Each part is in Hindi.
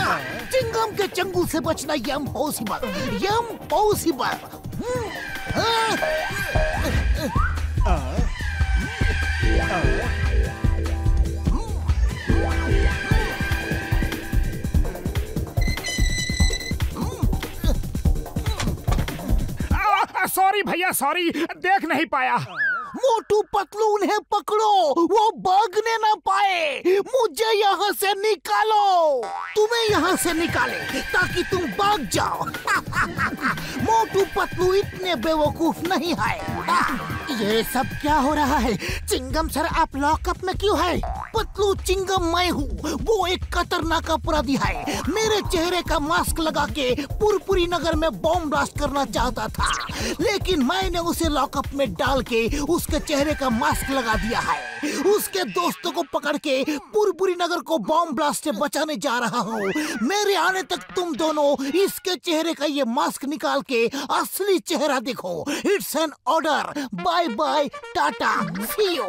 हाँ, चिंगम के चंगुल से बचना इम्पॉसिबल। सॉरी भैया, सॉरी, देख नहीं पाया। मोटू पतलू, उन्हें पकड़ो, वो भागने ना पाए। मुझे यहाँ से निकालो। तुम्हें यहाँ से निकाले ताकि तुम भाग जाओ। मोटू पतलू इतने बेवकूफ नहीं है। ये सब क्या हो रहा है? चिंगम सर, आप लॉकअप में क्यों है? पतलू, चिंगम मैं हूँ। वो एक खतरनाक अपराधी है। मेरे चेहरे का मास्क लगा के पुरपुरी नगर में बॉम्ब ब्लास्ट करना चाहता था, लेकिन मैंने उसे लॉकअप में डाल के उसके चेहरे का मास्क लगा दिया है। उसके दोस्तों को पकड़ के पुरपुरी नगर को बॉम्ब ब्लास्ट से बचाने जा रहा हूँ। मेरे आने तक तुम दोनों इसके चेहरे का ये मास्क निकाल के असली चेहरा देखो। It's an order. Bye bye, tata, see you.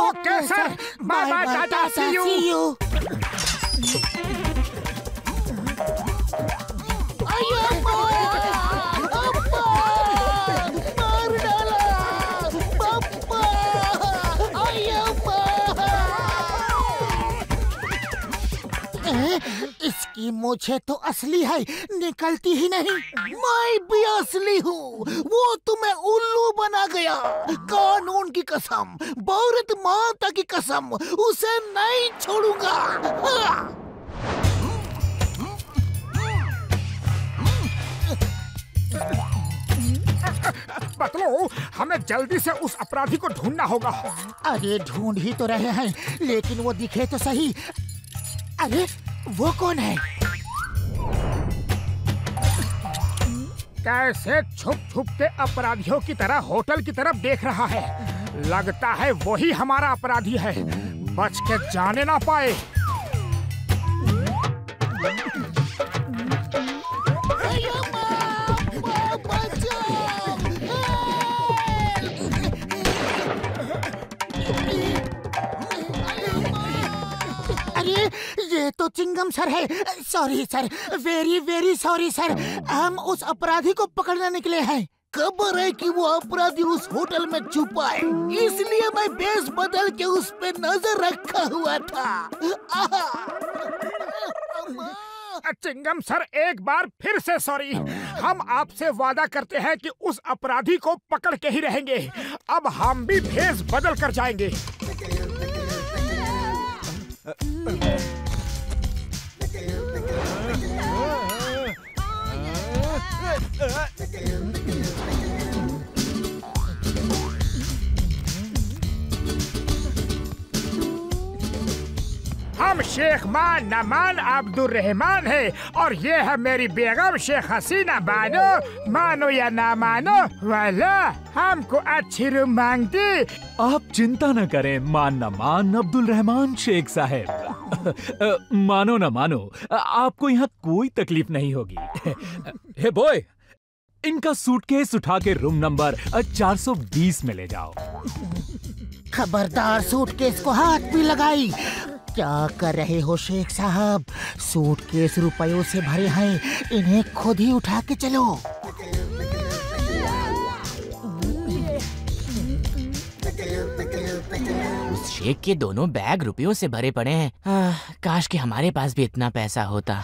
Okay sir, bye bye, tata, see you. इसकी मुझे तो असली है, निकलती ही नहीं। मैं भी असली हूँ। वो तुम्हें उल्लू बना गया। कानून की कसम, भारत माता की कसम, उसे नहीं छोड़ूंगा। हाँ। पतलू, हमें जल्दी से उस अपराधी को ढूंढना होगा। अरे ढूंढ ही तो रहे हैं, लेकिन वो दिखे तो सही। अरे वो कौन है? कैसे छुप छुप के अपराधियों की तरह होटल की तरफ देख रहा है। लगता है वही हमारा अपराधी है। बच के जाने ना पाए। ये तो चिंगम सर है। Sorry sir, very very sorry sir. हम उस अपराधी को पकड़ने निकले हैं। खबर है कि वो अपराधी उस होटल में छुपा है, इसलिए मैं बेस बदल के उस पे नजर रखा हुआ था। चिंगम सर, एक बार फिर से सॉरी। हम आपसे वादा करते हैं कि उस अपराधी को पकड़ के ही रहेंगे। अब हम भी भेस बदल कर जाएंगे। हम शेख मान अब्दुल रहमान है, और ये है मेरी बेगम शेख हसीना बानो। मानो या ना मानो, वाला हमको अच्छी रूम मांगती। आप चिंता न करें मान न मान अब्दुल रहमान शेख साहब। मानो न मानो, आपको यहाँ कोई तकलीफ नहीं होगी। हे बॉय, इनका सूटकेस उठा के रूम नंबर 420 में ले जाओ। खबरदार, सूटकेस को हाथ भी लगाई। क्या कर रहे हो शेख साहब? सूटकेस रुपयों से भरे हैं, इन्हें खुद ही उठा के चलो। उस शेख के दोनों बैग रुपयों से भरे पड़े हैं। काश कि हमारे पास भी इतना पैसा होता।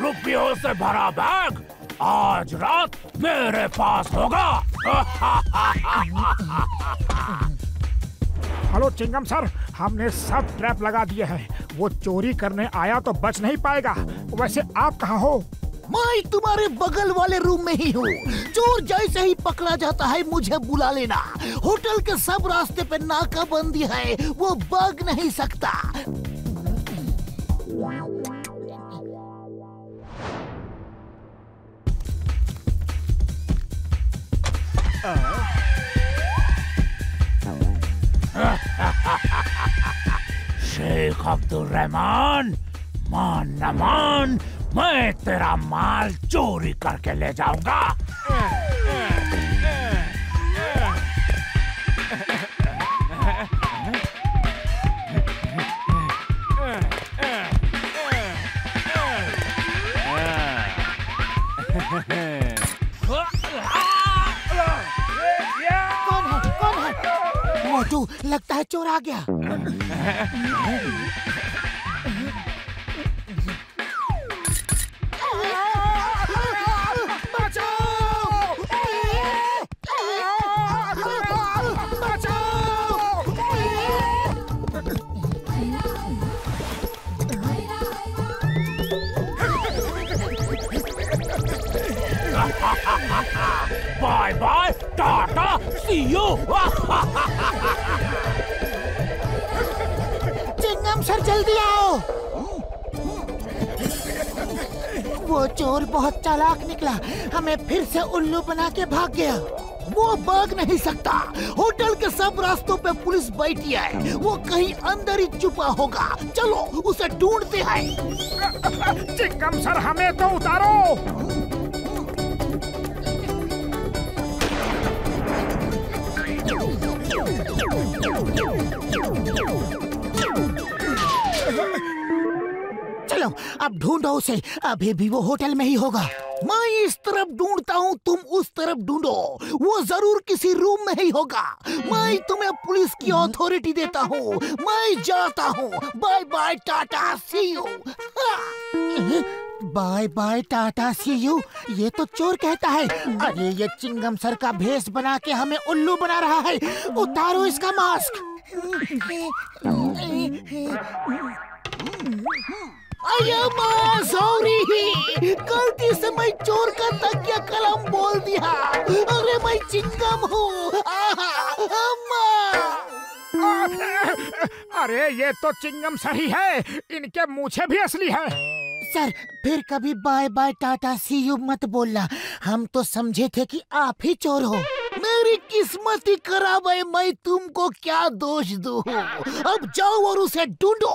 रुपयों से भरा बैग आज रात मेरे पास होगा। हेलो चिंगम सर, हमने सब ट्रैप लगा दिए हैं। वो चोरी करने आया तो बच नहीं पाएगा। वैसे आप कहाँ हो? मैं तुम्हारे बगल वाले रूम में ही हूँ। चोर जैसे ही पकड़ा जाता है मुझे बुला लेना। होटल के सब रास्ते पे नाकाबंदी है, वो भाग नहीं सकता। शेख अब्दुल रहमान, मान न मान, मैं तेरा माल चोरी करके ले जाऊंगा। मोटू, लगता है चोर आ गया। Bye bye, tata, see you. Chingam sir जल्दी आओ, वो चोर बहुत चालाक निकला, हमें फिर से उल्लू बना के भाग गया। वो भाग नहीं सकता, होटल के सब रास्तों पे पुलिस बैठी है, वो कहीं अंदर ही छुपा होगा, चलो उसे ढूंढते हैं। चिंगम सर हमें तो उतारो। चलो अब ढूंढो उसे, अभी भी वो होटल में ही होगा। मैं इस तरफ ढूंढता हूँ, तुम उस तरफ ढूंढो, वो जरूर किसी रूम में ही होगा। मैं तुम्हें पुलिस की अथॉरिटी देता हूँ, मैं जाता हूँ, bye bye tata see you. Bye bye tata see you, ये तो चोर कहता है। अरे ये चिंगम सर का भेष बना के हमें उल्लू बना रहा है, उतारो इसका मास्क। अरे माँ सॉरी, गलती से मैं चोर का तकिया कलम बोल दिया। अरे मैं चिंगम हूँ। अरे ये तो चिंगम सही है, इनके मूछे भी असली है। सर फिर कभी bye bye tata see you मत बोलना, हम तो समझे थे कि आप ही चोर हो। मेरी किस्मत ही खराब है, मैं तुमको क्या दोष दूँ। अब जाओ और उसे ढूंढो।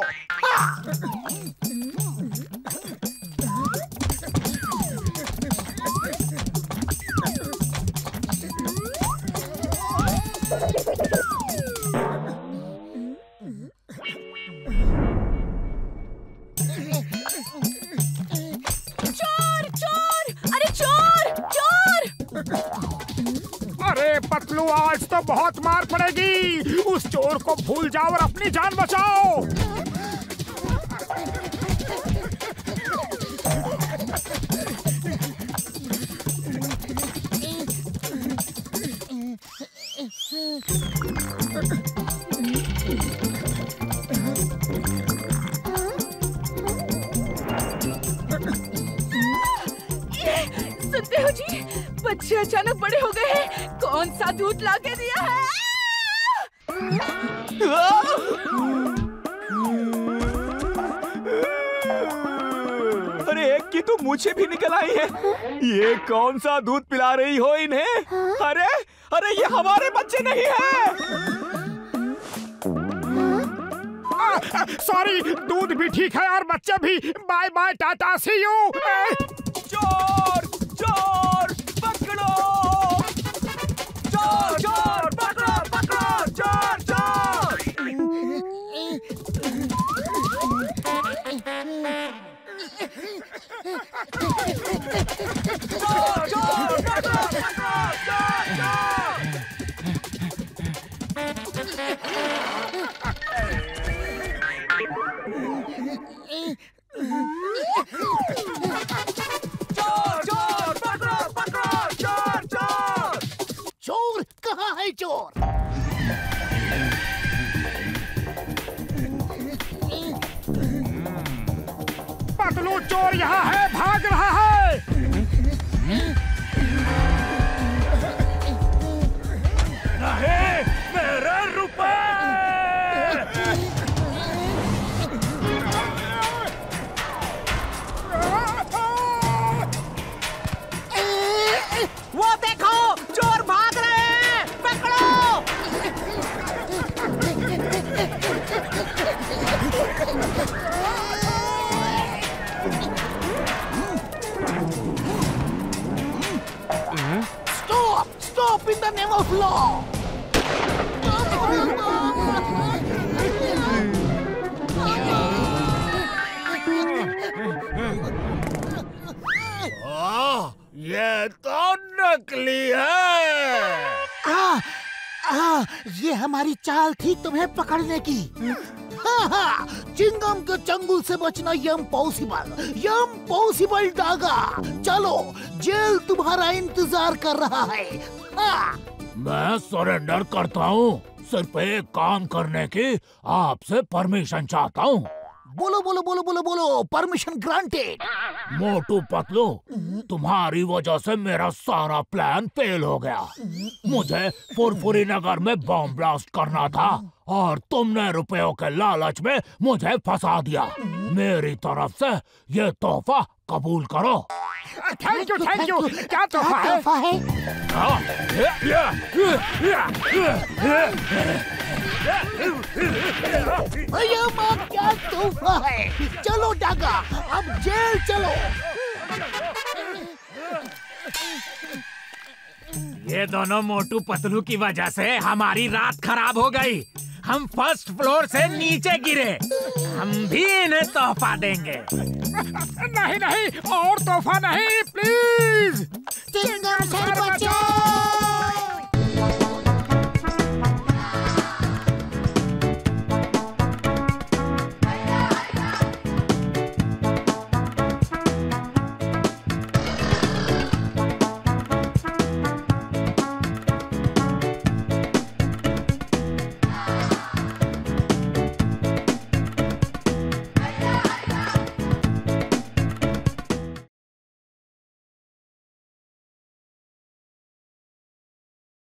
अरे पतलू आज तो बहुत मार पड़ेगी, उस चोर को भूल जाओ और अपनी जान बचाओ। सुनते हो जी, बच्चे अचानक बड़े हो गए हैं, कौन सा दूध ला के दिया है। अरे एक की तो मूछें भी निकल आई है, ये कौन सा दूध पिला रही हो इन्हें। अरे अरे ये हमारे बच्चे नहीं है। सॉरी, दूध भी ठीक है और बच्चे भी। Bye bye tata see you. चोर चोर चोर पकड़ो पकड़ो, चोर चोर। चोर चोर पकड़ो पकड़ो, चोर चोर। चोर चोर पकड़ो पकड़ो, चोर चोर। चोर कहाँ है चोर? पतलू चोर यहाँ है, भाग रहा है। नहीं, मेरा रुपए। वो देखो चोर भाग रहे हैं, पकड़ो। Stop stop in the name of law. ये तो नकली है। हाँ, ये हमारी चाल थी तुम्हें पकड़ने की। हाँ, चिंगम के चंगुल से बचना इम्पॉसिबल डागा। चलो, जेल तुम्हारा इंतजार कर रहा है। हाँ। मैं सरेंडर करता हूँ, सिर्फ एक काम करने की आपसे परमिशन चाहता हूँ। बोलो बोलो बोलो बोलो बोलो, परमिशन ग्रांटेड। मोटू पतलू, तुम्हारी वजह से मेरा सारा प्लान फेल हो गया। मुझे फुरफुरी नगर में बम ब्लास्ट करना था और तुमने रुपयों के लालच में मुझे फंसा दिया। मेरी तरफ से ये तोहफा कबूल करो। Thank you thank you. क्या तोहफा है? भैया माँ, क्या तोहफा है? चलो डागा, अब जेल चलो। ये दोनों मोटू पतलू की वजह से हमारी रात खराब हो गई। हम फर्स्ट फ्लोर से नीचे गिरे। हम भी इन्हें तोहफा देंगे। नहीं नहीं, और तोहफा नहीं, प्लीज।